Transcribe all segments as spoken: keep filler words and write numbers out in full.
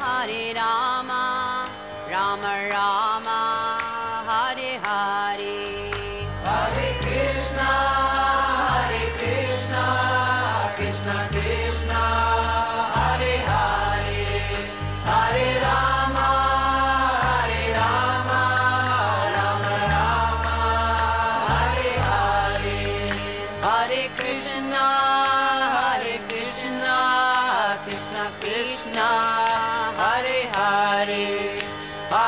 Hare Rama, Rama Rama, Hare Hare. Hare Krishna, Hare Krishna, Krishna Krishna, Hare Hare, Hare Rama, Hare Rama, Rama Rama, Hare Hare. Hare Krishna, Hare Krishna, Krishna Krishna, Hare Hare,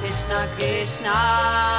Krishna Krishna.